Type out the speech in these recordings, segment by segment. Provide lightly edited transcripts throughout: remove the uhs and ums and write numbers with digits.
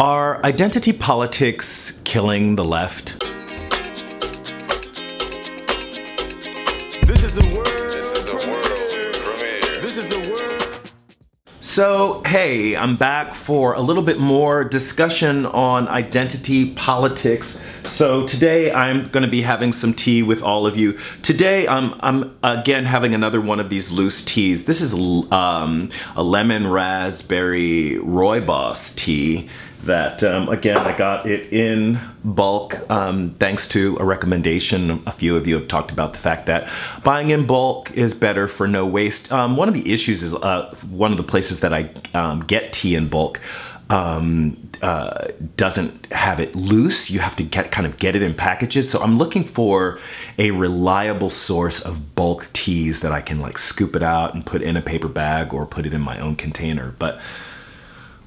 Are identity politics killing the left? This is a world. This is a world premiere. This is a world. So, hey, I'm back for a little bit more discussion on identity politics. So today I'm going to be having some tea with all of you. Today I'm again having another one of these loose teas. This is a lemon raspberry rooibos tea that, again, I got it in bulk thanks to a recommendation. A few of you have talked about the fact that buying in bulk is better for no waste. One of the issues is one of the places that I get tea in bulk doesn't have it loose. You have to kind of get it in packages. So I'm looking for a reliable source of bulk teas that I can like scoop it out and put in a paper bag or put it in my own container. But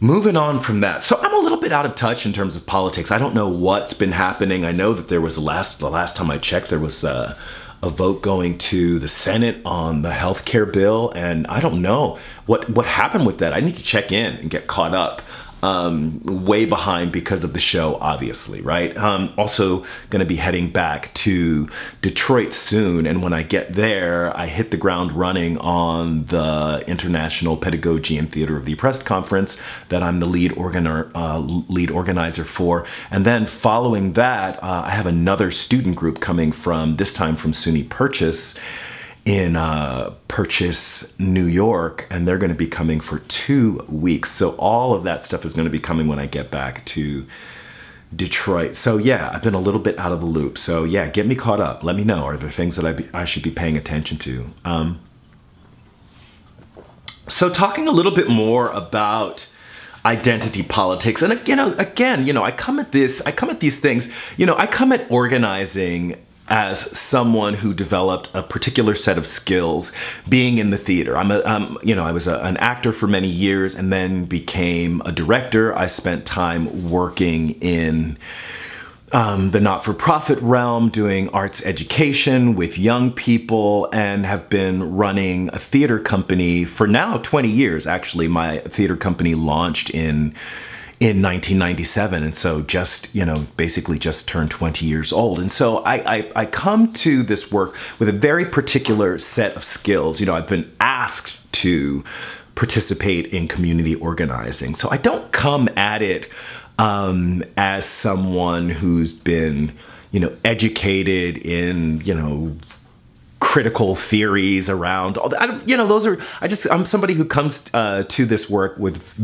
moving on from that, so I'm a little bit out of touch in terms of politics. I don't know what's been happening. I know that there was the last time I checked, there was a vote going to the Senate on the healthcare bill, and I don't know what happened with that. I need to check in and get caught up. Way behind because of the show, obviously, right? Also gonna be heading back to Detroit soon, and when I get there, I hit the ground running on the International Pedagogy and Theater of the Oppressed Conference that I'm the lead organizer for. And then following that, I have another student group coming from, this time from SUNY Purchase, in Purchase, New York, and they're going to be coming for 2 weeks. So all of that stuff is going to be coming when I get back to Detroit. So yeah, I've been a little bit out of the loop. So yeah, get me caught up. Let me know, are there things that I should be paying attention to? So talking a little bit more about identity politics, and again, you know, I come at these things, you know, I come at organizing as someone who developed a particular set of skills being in the theater. I was an actor for many years and then became a director. I spent time working in the not-for-profit realm, doing arts education with young people, and have been running a theater company for now 20 years. Actually, my theater company launched in 1997, and so just, you know, basically just turned 20 years old. And so I come to this work with a very particular set of skills. You know, I've been asked to participate in community organizing. So I don't come at it as someone who's been, you know, educated in, you know, critical theories around, you know, those are, I'm somebody who comes to this work with a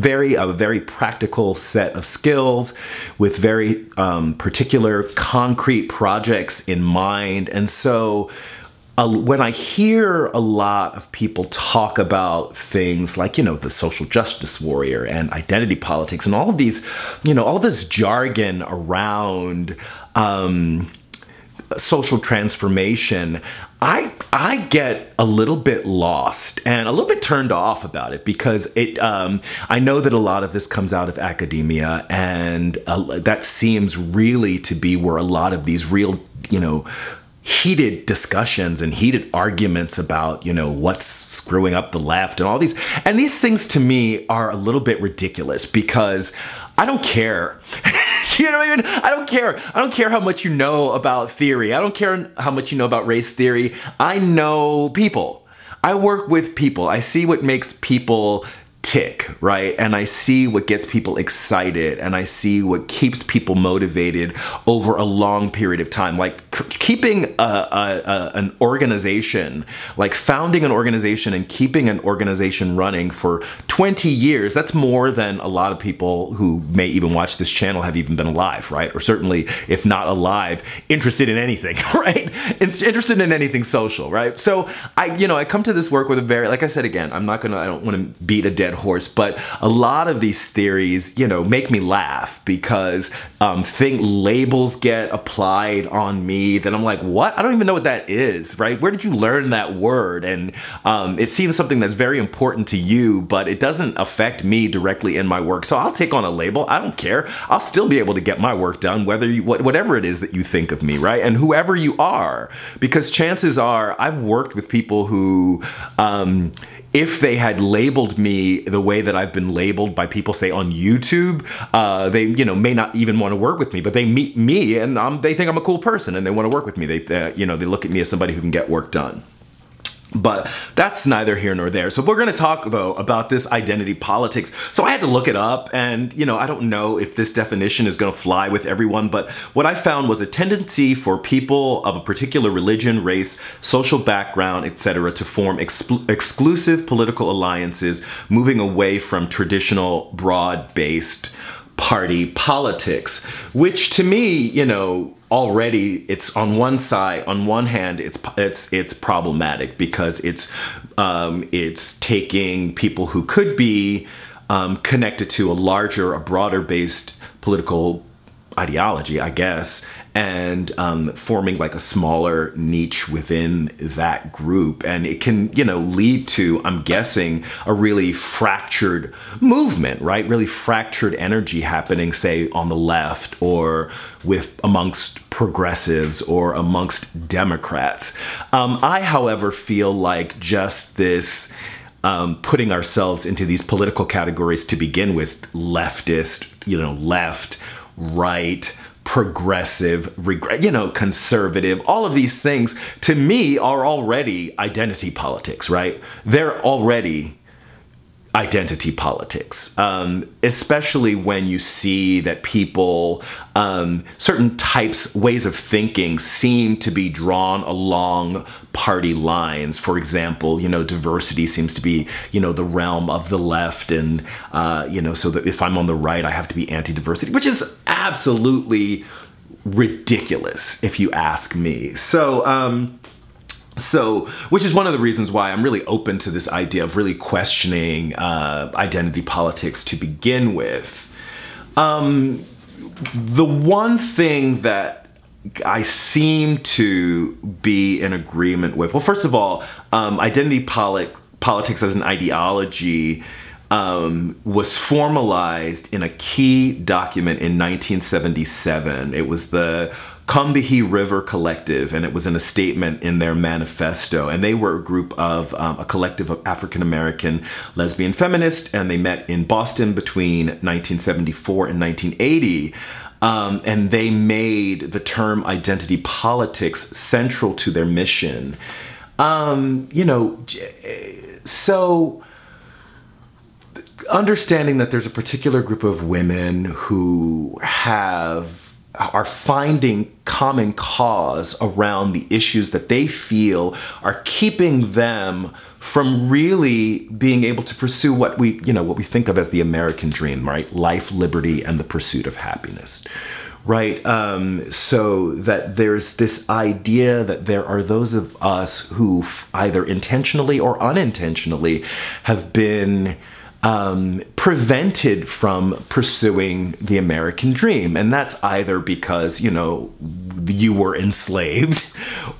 very practical set of skills, with very particular concrete projects in mind. And so when I hear a lot of people talk about things like, you know, the social justice warrior and identity politics and all of these, you know, all this jargon around social transformation, I get a little bit lost and a little bit turned off about it, because it I know that a lot of this comes out of academia, and that seems really to be where a lot of these real, you know, heated discussions and heated arguments about, you know, what's screwing up the left and all these. And these things to me are a little bit ridiculous, because I don't care. You know what I mean? I don't care. I don't care how much you know about theory. I don't care how much you know about race theory. I know people. I work with people. I see what makes people tick, right? And I see what gets people excited, and I see what keeps people motivated over a long period of time. Like keeping an organization, like founding an organization and keeping an organization running for 20 years, that's more than a lot of people who may even watch this channel have even been alive, right? Or certainly, if not alive, interested in anything, right? Interested in anything social, right? So I come to this work with a very, like I said again, I don't want to beat a dead horse, but a lot of these theories, you know, make me laugh, because labels get applied on me that I'm like, what? I don't even know what that is, right? Where did you learn that word? And it seems something that's very important to you, but it doesn't affect me directly in my work. So I'll take on a label. I don't care. I'll still be able to get my work done, whatever it is that you think of me, right? And whoever you are, because chances are I've worked with people who if they had labeled me the way that I've been labeled by people, say, on YouTube, they, you know, may not even want to work with me, but they meet me and they think I'm a cool person and they want to work with me. They you know, they look at me as somebody who can get work done. But that's neither here nor there. So we're going to talk, though, about this identity politics. So I had to look it up, and, you know, I don't know if this definition is going to fly with everyone, but what I found was a tendency for people of a particular religion, race, social background, etc., to form exclusive political alliances, moving away from traditional, broad-based party politics, which to me, you know, already it's on one side, on one hand, it's problematic because it's taking people who could be connected to a larger, a broader based political ideology, I guess, and forming like a smaller niche within that group. And it can, you know, lead to, I'm guessing, a really fractured movement, right? Really fractured energy happening, say, on the left or with amongst progressives or amongst Democrats. I, however, feel like just this putting ourselves into these political categories to begin with, leftist, you know, left, right, progressive, you know, conservative, all of these things to me are already identity politics, right? They're already identity politics, especially when you see that people, certain types, ways of thinking seem to be drawn along party lines. For example, you know, diversity seems to be, you know, the realm of the left, and, you know, so that if I'm on the right, I have to be anti-diversity, which is absolutely ridiculous, if you ask me. So, so, which is one of the reasons why I'm really open to this idea of really questioning identity politics to begin with. The one thing that I seem to be in agreement with, well, first of all, identity politics as an ideology was formalized in a key document in 1977. It was the Combahee River Collective, and it was in a statement in their manifesto. And they were a group of, a collective of African-American lesbian feminists, and they met in Boston between 1974 and 1980. And they made the term identity politics central to their mission. You know, so understanding that there's a particular group of women who are finding common cause around the issues that they feel are keeping them from really being able to pursue what we, you know, what we think of as the American dream, right? Life, liberty, and the pursuit of happiness, right? So that there's this idea that there are those of us who either intentionally or unintentionally have been prevented from pursuing the American dream. And that's either because, you know, you were enslaved,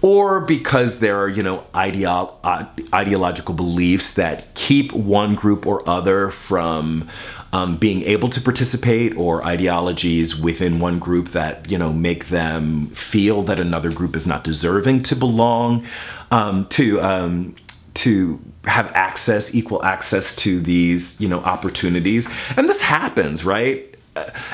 or because there are, you know, ideological beliefs that keep one group or other from being able to participate, or ideologies within one group that, you know, make them feel that another group is not deserving to belong, to have access, equal access to these, you know, opportunities. And this happens, right?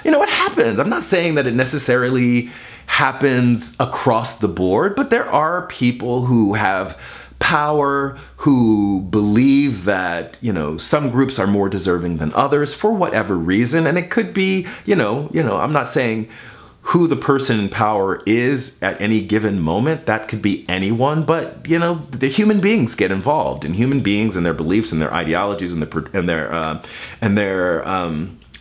You know, it happens. I'm not saying that it necessarily happens across the board, but there are people who have power, who believe that, you know, some groups are more deserving than others for whatever reason. And it could be, you know, I'm not saying who the person in power is at any given moment. That could be anyone, but, you know, the human beings get involved, and human beings and their beliefs and their ideologies and their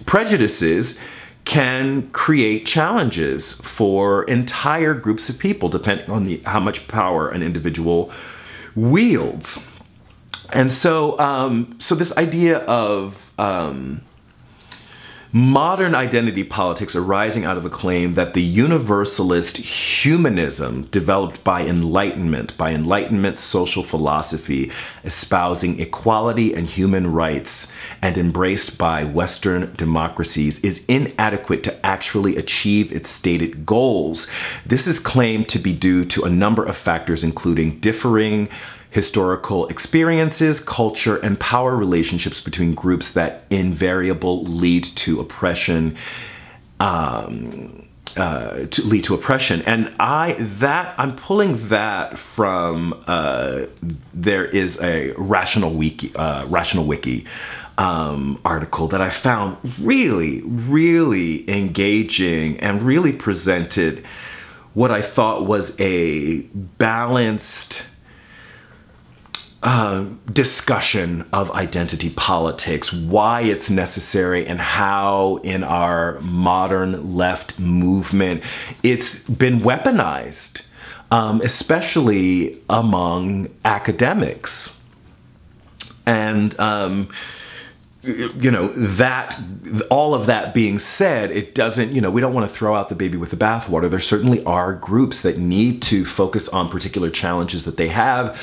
prejudices can create challenges for entire groups of people, depending on how much power an individual wields. And so, so this idea of modern identity politics arising out of a claim that the universalist humanism developed by Enlightenment social philosophy espousing equality and human rights and embraced by Western democracies is inadequate to actually achieve its stated goals. This is claimed to be due to a number of factors, including differing historical experiences, culture, and power relationships between groups that invariably lead to oppression. And I'm pulling that from there is a Rational Wiki article that I found really, really engaging and really presented what I thought was a balanced discussion of identity politics, why it's necessary, and how in our modern left movement it's been weaponized, especially among academics. And you know, that all of that being said, it doesn't, you know, we don't want to throw out the baby with the bathwater. There certainly are groups that need to focus on particular challenges that they have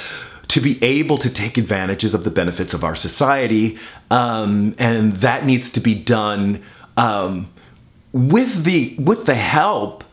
to be able to take advantages of the benefits of our society, and that needs to be done with the help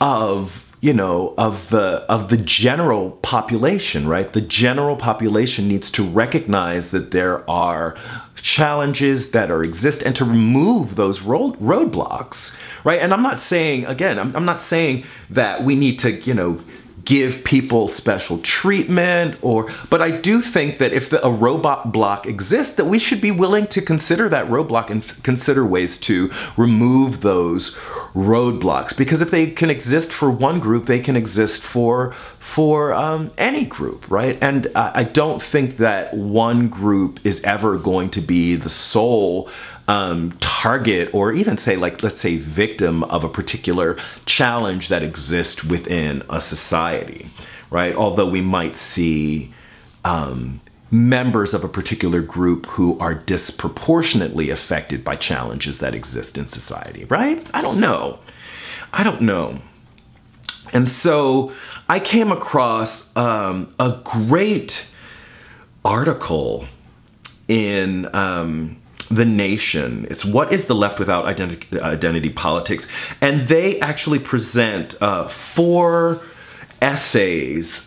of, you know, of the general population, right? The general population needs to recognize that there are challenges that exist and to remove those roadblocks, right? And I'm not saying, again, I'm not saying that we need to, you know, give people special treatment, or, but I do think that if a roadblock exists, that we should be willing to consider that roadblock and consider ways to remove those roadblocks, because if they can exist for one group, they can exist for any group, right? And I don't think that one group is ever going to be the sole target, or even say, like, let's say, victim of a particular challenge that exists within a society, right? Although we might see members of a particular group who are disproportionately affected by challenges that exist in society, right? I don't know. I don't know. And so I came across a great article in The Nation. It's "What is the Left Without Identity Politics?" And they actually present 4 essays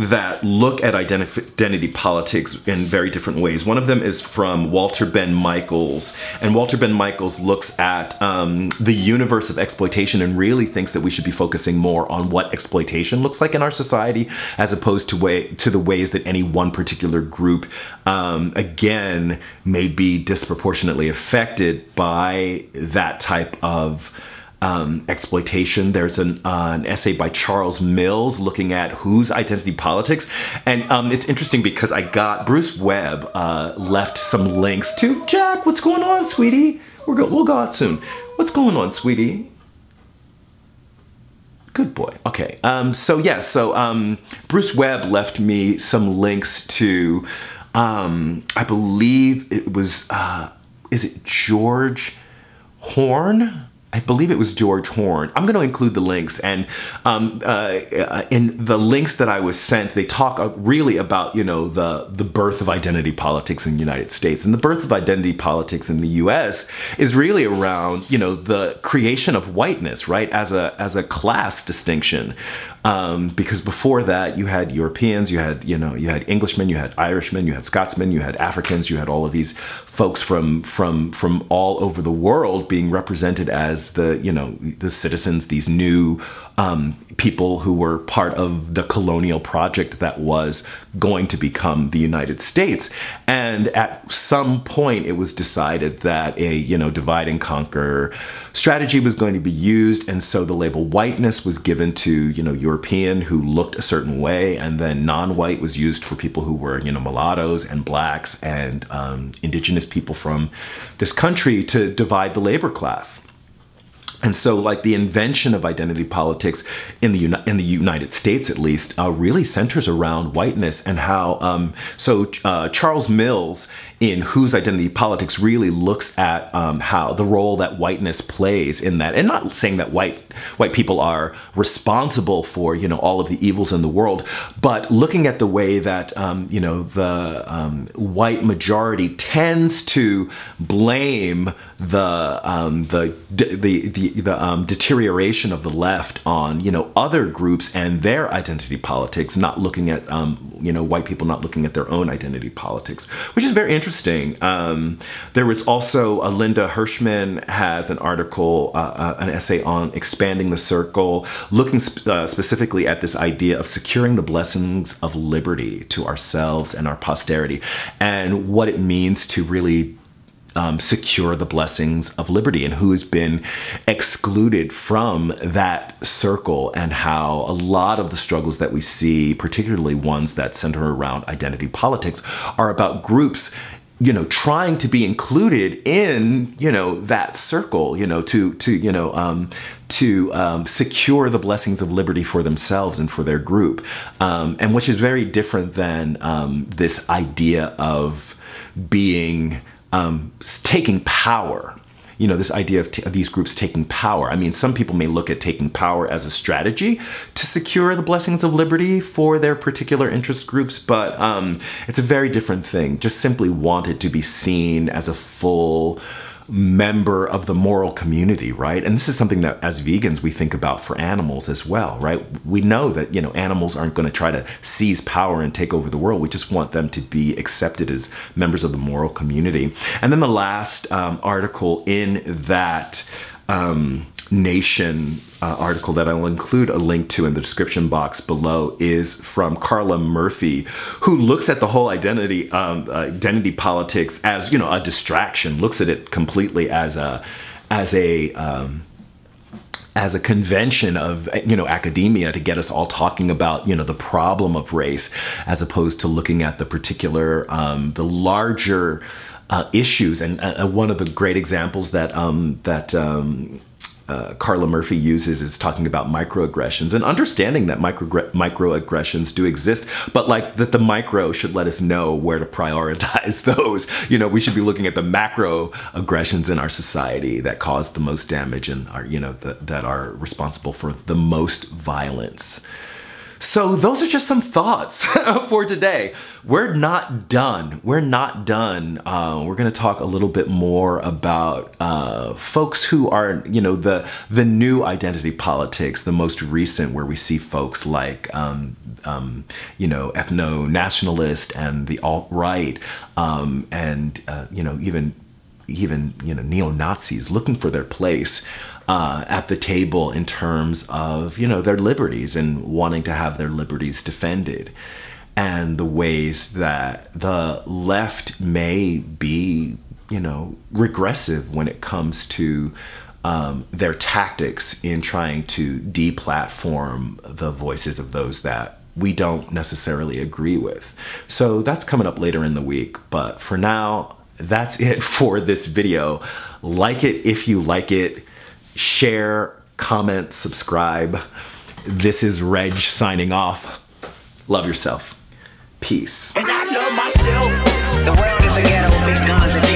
that look at identity politics in very different ways. One of them is from Walter Ben Michaels, and Walter Ben Michaels looks at the universe of exploitation and really thinks that we should be focusing more on what exploitation looks like in our society, as opposed to the ways that any one particular group, again, may be disproportionately affected by that type of exploitation. There's an essay by Charles Mills looking at whose identity politics, and it's interesting because I got Bruce Webb left some links to Jack. What's going on, sweetie? We'll go out soon. What's going on, sweetie? Good boy. Okay. So Bruce Webb left me some links to, I believe it was, is it George Horne? I believe it was George Horne. I'm going to include the links, and in the links that I was sent, they talk really about, you know, the birth of identity politics in the United States. And the birth of identity politics in the U.S. is really around, you know, the creation of whiteness, right, as a class distinction. Because before that, you had Europeans, you had Englishmen, you had Irishmen, you had Scotsmen, you had Africans, you had all of these folks from all over the world being represented as the citizens, these new people who were part of the colonial project that was going to become the United States. And at some point, it was decided that a, you know, divide and conquer strategy was going to be used, and so the label whiteness was given to, you know, European who looked a certain way, and then non-white was used for people who were, you know, mulattoes and blacks and indigenous people from this country to divide the labor class. And so, like, the invention of identity politics in the United States, at least, really centers around whiteness and how. So Charles Mills in Whose Identity Politics really looks at how the role that whiteness plays in that, and not saying that white people are responsible for, you know, all of the evils in the world, but looking at the way that you know, the white majority tends to blame the deterioration of the left on, you know, other groups and their identity politics, not looking at you know, white people not looking at their own identity politics, which is very interesting. There was also Linda Hirschman has an article, an essay on expanding the circle, looking specifically at this idea of securing the blessings of liberty to ourselves and our posterity, and what it means to really secure the blessings of liberty, and who has been excluded from that circle, and how a lot of the struggles that we see, particularly ones that center around identity politics, are about groups, you know, trying to be included in, you know, that circle, you know, to secure the blessings of liberty for themselves and for their group, and which is very different than this idea of being taking power, you know, this idea of these groups taking power. I mean, some people may look at taking power as a strategy to secure the blessings of liberty for their particular interest groups, but it's a very different thing. Just simply wanted to be seen as a full member of the moral community, right? And this is something that as vegans we think about for animals as well, right? We know that, you know, animals aren't going to try to seize power and take over the world. We just want them to be accepted as members of the moral community. And then the last article in that Nation article that I'll include a link to in the description box below is from Carla Murphy, who looks at the whole identity politics as, you know, a distraction, looks at it completely as a convention of, you know, academia to get us all talking about, you know, the problem of race, as opposed to looking at the particular, the larger issues. And one of the great examples that Carla Murphy uses is talking about microaggressions, and understanding that microaggressions do exist, but like that the micro should let us know where to prioritize those. You know, we should be looking at the macro aggressions in our society that cause the most damage and are, you know, that are responsible for the most violence. So those are just some thoughts for today. We're not done. We're not done. We're going to talk a little bit more about folks who are, you know, the new identity politics, the most recent, where we see folks like, you know, ethno-nationalist and the alt-right, and, you know, even, you know, neo-Nazis looking for their place at the table in terms of, you know, their liberties and wanting to have their liberties defended, and the ways that the left may be, you know, regressive when it comes to their tactics in trying to deplatform the voices of those that we don't necessarily agree with. So that's coming up later in the week, but for now, that's it for this video. Like it if you like it. Share, comment, subscribe. This is Reg signing off. Love yourself. Peace. And I love myself. The world is a ghetto with big guns.